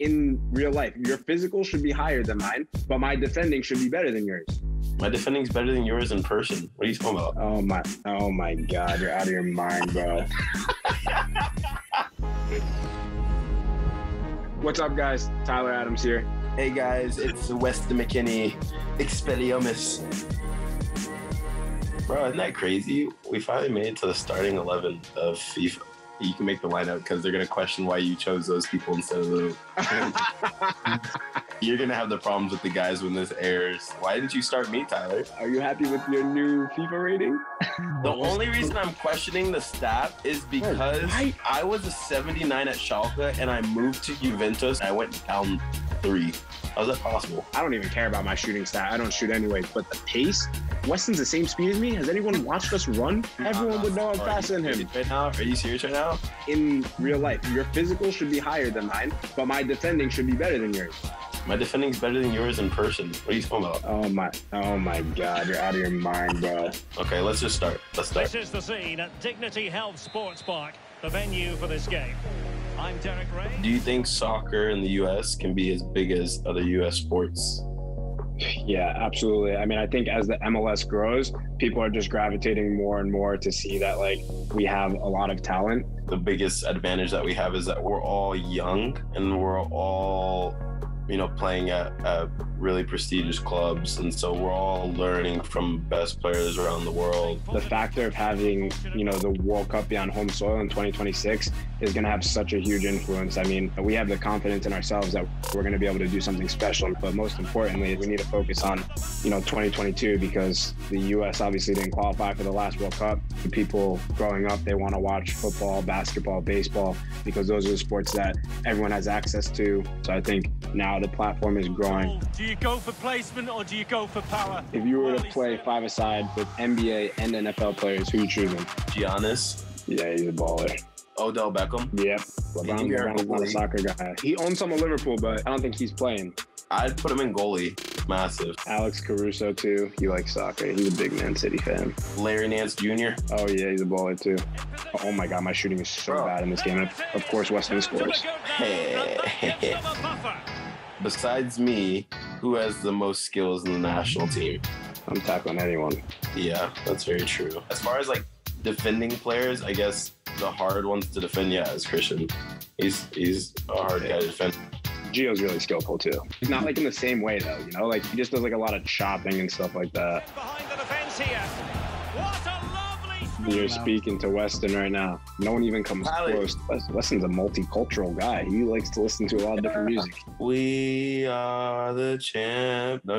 in real life. Your physical should be higher than mine, but my defending should be better than yours. My defending's better than yours in person. What are you talking about? Oh my God, you're out of your mind, bro. What's up, guys? Tyler Adams here. Hey, guys, it's Weston McKennie. Expelliarmus. Bro, isn't that crazy? We finally made it to the starting 11 of FIFA. You can make the lineup because they're going to question why you chose those people instead of the... You're going to have the problems with the guys when this airs. Why didn't you start me, Tyler? Are you happy with your new FIFA rating? The only reason I'm questioning the stat is because I was a 79 at Schalke and I moved to Juventus. I went down 3. How's that possible? I don't even care about my shooting stat. I don't shoot anyway. But the pace, Weston's the same speed as me. Has anyone watched us run? Everyone would know I'm faster than him. Right now? Are you serious right now? In real life, your physical should be higher than mine, but my defending should be better than yours. My defending's better than yours in person. What are you talking about? Oh my God, you're out of your mind, bro. Okay, let's just start. This is the scene at Dignity Health Sports Park, the venue for this game. I'm Derek Ray. Do you think soccer in the U.S. can be as big as other U.S. sports? Yeah, absolutely. I mean, I think as the MLS grows, people are just gravitating more and more to see that, like, we have a lot of talent. The biggest advantage that we have is that we're all young and we're all, you know, playing at really prestigious clubs. And so we're all learning from best players around the world. The factor of having, you know, the World Cup be on home soil in 2026 is going to have such a huge influence. I mean, we have the confidence in ourselves that we're going to be able to do something special. But most importantly, we need to focus on, you know, 2022, because the U.S. obviously didn't qualify for the last World Cup. The people growing up, they want to watch football, basketball, baseball, because those are the sports that everyone has access to. So I think now the platform is growing. Do you go for placement or do you go for power? If you were to play five-a-side with NBA and NFL players, who are you choosing? Giannis. Yeah, he's a baller. Odell Beckham. Yep. LeBron's not a soccer guy. He owns some of Liverpool, but I don't think he's playing. I'd put him in goalie. Massive. Alex Caruso, too. He likes soccer. He's a big Man City fan. Larry Nance Jr. Oh, yeah, he's a baller, too. Oh, my God, my shooting is so bad in this game. Of course, Weston scores. Besides me, who has the most skills in the national team? I'm tackling anyone. Yeah, that's very true. As far as, like, defending players, I guess the hard ones to defend, yeah, is Christian. He's a hard guy to defend. Gio's really skillful, too. He's not, like, in the same way, though, you know? Like, he just does, like, a lot of chopping and stuff like that. Behind the defense here. What a lovely... You're speaking to Weston right now. No one even comes close. Weston's a multicultural guy. He likes to listen to a lot of different music. We are the champ. No.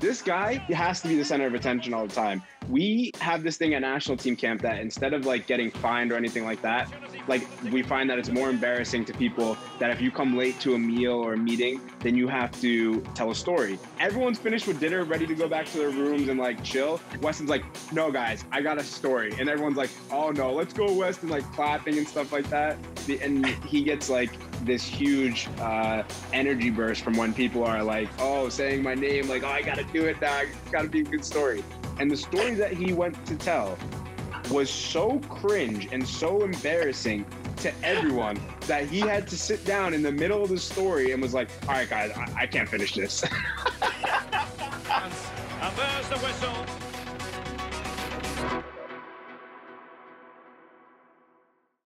This guy has to be the center of attention all the time. We have this thing at national team camp that instead of, like, getting fined or anything like that, like, we find that it's more embarrassing to people that if you come late to a meal or a meeting, then you have to tell a story. Everyone's finished with dinner, ready to go back to their rooms and, like, chill. Weston's like, no, guys, I got a story. And everyone's like, oh, no, let's go, Weston, like, clapping and stuff like that. And he gets, like, this huge energy burst from when people are like, oh, saying my name, like, oh, I got to do it now. I got to be a good story. And the story that he went to tell was so cringe and so embarrassing to everyone that he had to sit down in the middle of the story and was like, all right, guys, I can't finish this. And there's the whistle.